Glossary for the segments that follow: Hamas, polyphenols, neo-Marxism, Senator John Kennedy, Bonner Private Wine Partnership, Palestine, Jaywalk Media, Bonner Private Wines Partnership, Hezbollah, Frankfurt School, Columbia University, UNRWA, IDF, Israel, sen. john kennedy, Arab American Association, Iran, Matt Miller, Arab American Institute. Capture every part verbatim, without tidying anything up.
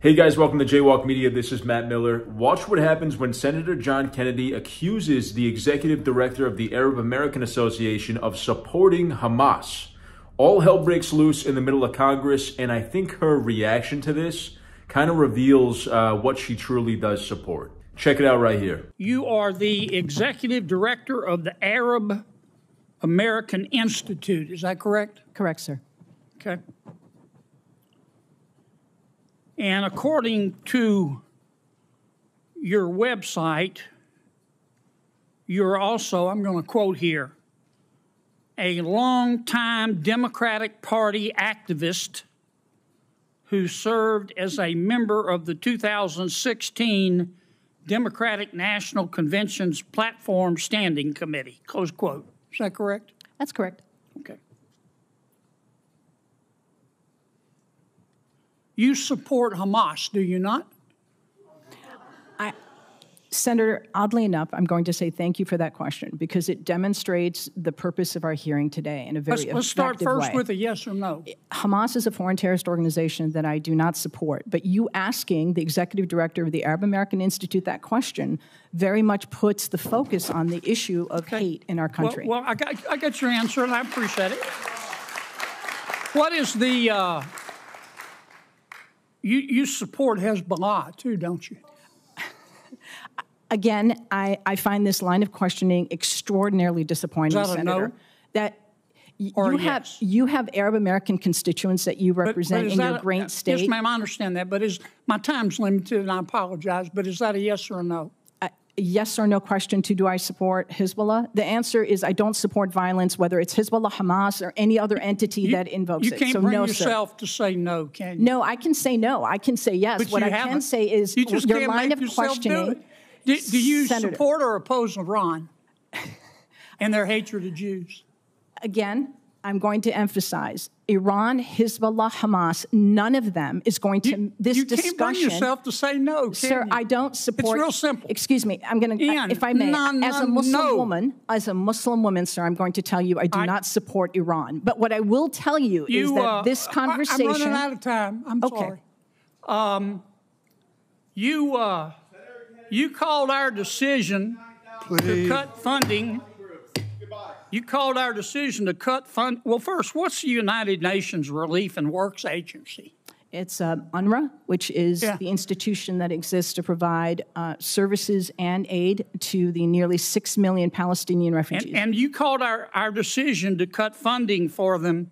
Hey guys, welcome to Jaywalk Media. This is Matt Miller. Watch what happens when Senator John Kennedy accuses the executive director of the Arab American Association of supporting Hamas. All hell breaks loose in the middle of Congress, and I think her reaction to this kind of reveals uh, what she truly does support. Check it out right here. You are the executive director of the Arab American Institute. Is that correct? Correct, sir. Okay. And according to your website, you're also, I'm going to quote here, a longtime Democratic Party activist who served as a member of the two thousand sixteen Democratic National Convention's Platform Standing Committee, close quote. Is that correct? That's correct. Okay. You support Hamas, do you not? I, Senator, oddly enough, I'm going to say thank you for that question because it demonstrates the purpose of our hearing today in a very effective way. Let's start first with a yes or no. Hamas is a foreign terrorist organization that I do not support, but you asking the executive director of the Arab American Institute that question very much puts the focus on the issue of okay. hate in our country. Well, well I, got, I got your answer, and I appreciate it. What is the... Uh, You, you support Hezbollah, too, don't you? Again, I, I find this line of questioning extraordinarily disappointing, Senator. Is that a no? That or you, yes. have, you have Arab American constituents that you represent but, but in your a, great state. Yes, ma'am, I understand that. But is, my time's limited, and I apologize. But is that a yes or a no? Yes or no question to do I support Hezbollah? The answer is I don't support violence, whether it's Hezbollah, Hamas, or any other entity you, that invokes it. You can't it. So bring no, yourself sir. to say no, can you? No, I can say no. I can say yes. But what I haven't. can say is you just your line of questioning. Do, do, do you Senator, support or oppose Iran and their hatred of Jews? Again, I'm going to emphasize Iran, Hezbollah, Hamas, none of them is going to you, this you discussion. You can't bring yourself to say no, can Sir, you? I don't support. It's real simple. Excuse me. I'm going to, if I may, non, as a Muslim no. woman, as a Muslim woman, sir, I'm going to tell you I do I, not support Iran. But what I will tell you, you is that uh, this conversation. I, I'm running out of time. I'm okay. sorry. Um, you, uh, you called our decision Please. to cut funding. You called our decision to cut fund. Well, first, what's the United Nations Relief and Works Agency? It's uh, UNRWA, which is yeah. the institution that exists to provide uh, services and aid to the nearly six million Palestinian refugees. And, and you called our, our decision to cut funding for them,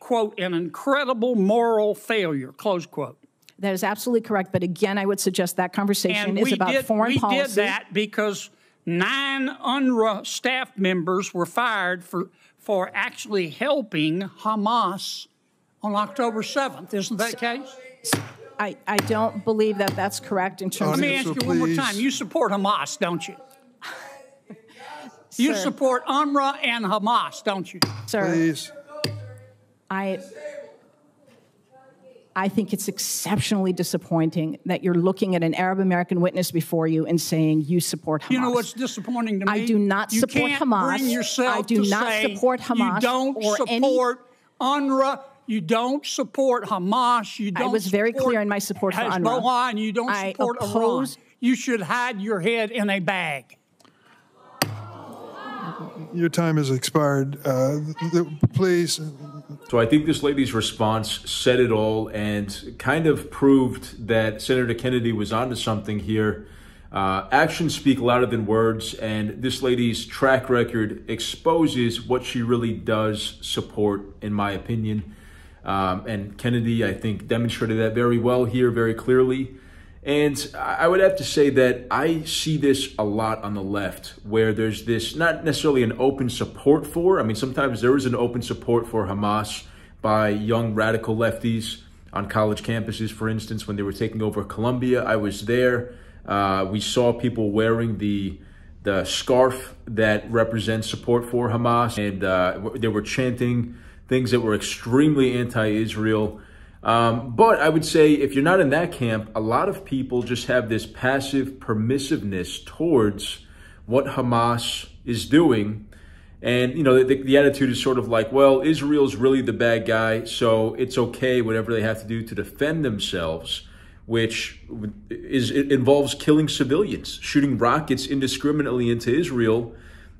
quote, an incredible moral failure, close quote. That is absolutely correct. But again, I would suggest that conversation and is about did, foreign we policy. We did that because... Nine UNRWA staff members were fired for, for actually helping Hamas on October seventh. Isn't that the case? I, I don't believe that that's correct in terms of... Let me ask you one more time. You support Hamas, don't you? You support UNRWA and Hamas, don't you? Sir, please. I... I think it's exceptionally disappointing that you're looking at an Arab American witness before you and saying you support Hamas. You know what's disappointing to me? I do not you support can't Hamas. Bring yourself I do to not say support Hamas. You don't or support any... UNRWA. You don't support Hamas. You don't. I was very clear in my support for UNRWA. Hezbollah, and you don't I support oppose... Iran. You should hide your head in a bag. Your time has expired. Uh, please. So I think this lady's response said it all and kind of proved that Senator Kennedy was onto something here. Uh, actions speak louder than words, and this lady's track record exposes what she really does support, in my opinion. Um, and Kennedy, I think, demonstrated that very well here, very clearly. And I would have to say that I see this a lot on the left, where there's this not necessarily an open support for. I mean, sometimes there is an open support for Hamas by young radical lefties on college campuses, for instance, when they were taking over Columbia. I was there. Uh, we saw people wearing the the scarf that represents support for Hamas, and uh, they were chanting things that were extremely anti-Israel. Um, but I would say if you're not in that camp, a lot of people just have this passive permissiveness towards what Hamas is doing. And, you know, the, the attitude is sort of like, well, Israel's really the bad guy, so it's okay, whatever they have to do to defend themselves. which is it involves killing civilians, shooting rockets indiscriminately into Israel,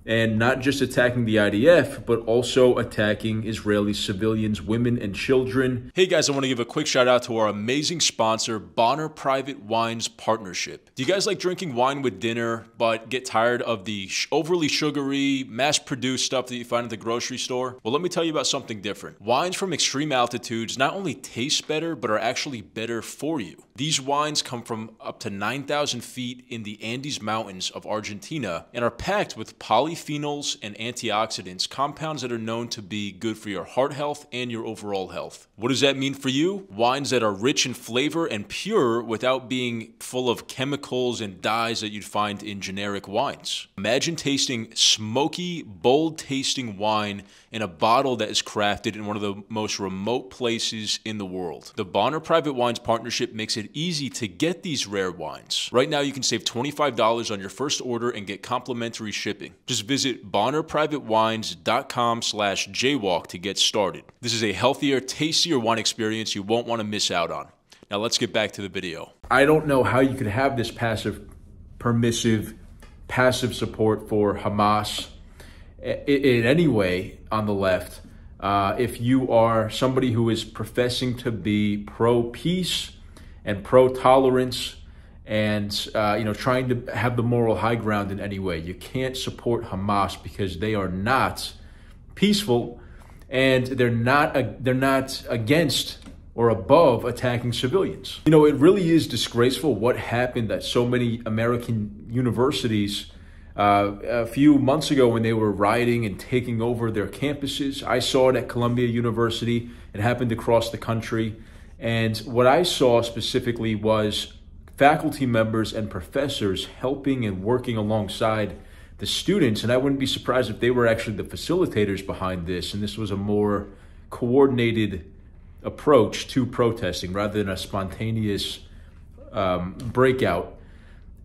and not just attacking the I D F, but also attacking Israeli civilians, women, and children. Hey guys, I want to give a quick shout out to our amazing sponsor, Bonner Private Wines Partnership. Do you guys like drinking wine with dinner, but get tired of the overly sugary, mass-produced stuff that you find at the grocery store? Well, let me tell you about something different. Wines from extreme altitudes not only taste better, but are actually better for you. These wines come from up to nine thousand feet in the Andes Mountains of Argentina and are packed with polyphenols and antioxidants, compounds that are known to be good for your heart health and your overall health. What does that mean for you? Wines that are rich in flavor and pure without being full of chemicals and dyes that you'd find in generic wines. Imagine tasting smoky, bold-tasting wine in a bottle that is crafted in one of the most remote places in the world. The Bonner Private Wines Partnership makes it easy to get these rare wines. Right now, you can save twenty-five dollars on your first order and get complimentary shipping. Just visit bonner private wines dot com slash jaywalk to get started. This is a healthier, tastier wine experience you won't want to miss out on. Now let's get back to the video. I don't know how you could have this passive, permissive, passive support for Hamas in any way on the left uh, if you are somebody who is professing to be pro-peace and pro-tolerance, and uh, you know, trying to have the moral high ground in any way. You can't support Hamas because they are not peaceful, and they're not they're not against or above attacking civilians. You know, it really is disgraceful what happened at so many American universities uh, a few months ago when they were rioting and taking over their campuses. I saw it at Columbia University. It happened across the country, and what I saw specifically was faculty members and professors helping and working alongside the students. And I wouldn't be surprised if they were actually the facilitators behind this. And this was a more coordinated approach to protesting rather than a spontaneous um, breakout.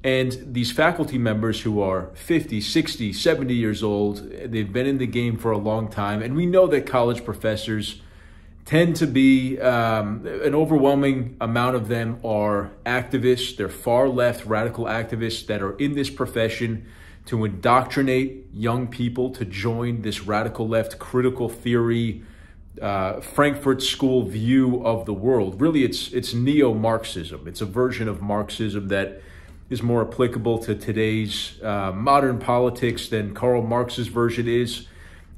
And these faculty members who are fifty, sixty, seventy years old, they've been in the game for a long time. And we know that college professors tend to be, um, an overwhelming amount of them are activists. They're far left radical activists that are in this profession to indoctrinate young people to join this radical left critical theory, uh, Frankfurt School view of the world. Really, it's, it's neo-Marxism. It's a version of Marxism that is more applicable to today's uh, modern politics than Karl Marx's version is.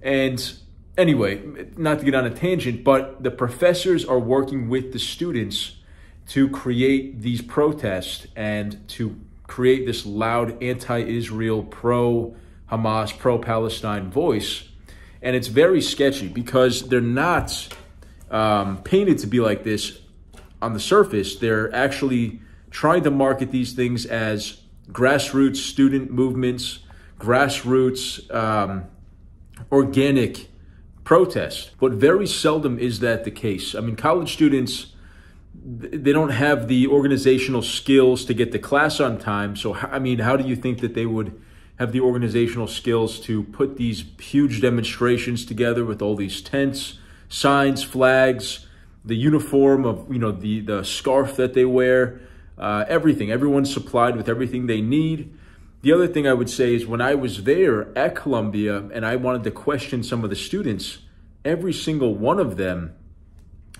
And anyway, not to get on a tangent, but the professors are working with the students to create these protests and to create this loud anti-Israel, pro-Hamas, pro-Palestine voice. And it's very sketchy because they're not um, painted to be like this on the surface. They're actually trying to market these things as grassroots student movements, grassroots um, organic protest, but very seldom is that the case. I mean, college students, they don't have the organizational skills to get to class on time. So, I mean, how do you think that they would have the organizational skills to put these huge demonstrations together with all these tents, signs, flags, the uniform of, you know, the, the scarf that they wear, uh, everything. Everyone's supplied with everything they need. The other thing I would say is when I was there at Columbia and I wanted to question some of the students, every single one of them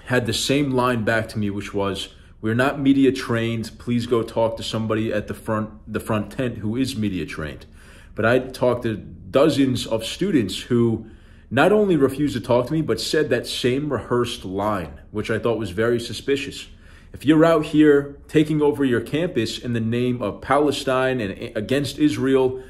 had the same line back to me, which was, we're not media trained. Please go talk to somebody at the front, the front tent who is media trained. But I talked to dozens of students who not only refused to talk to me, but said that same rehearsed line, which I thought was very suspicious. If you're out here taking over your campus in the name of Palestine and against Israel,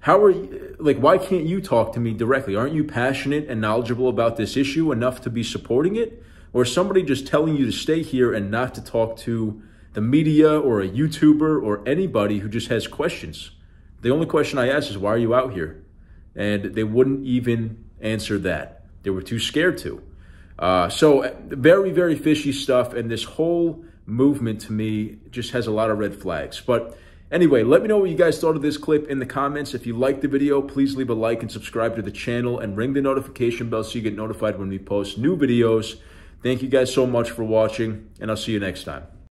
how are you, like, why can't you talk to me directly? Aren't you passionate and knowledgeable about this issue enough to be supporting it? Or is somebody just telling you to stay here and not to talk to the media or a YouTuber or anybody who just has questions? The only question I asked is, why are you out here? And they wouldn't even answer that. They were too scared to. Uh, so very, very fishy stuff. And this whole movement to me just has a lot of red flags. But anyway, let me know what you guys thought of this clip in the comments. If you liked the video, please leave a like and subscribe to the channel and ring the notification bell so you get notified when we post new videos. Thank you guys so much for watching, and I'll see you next time.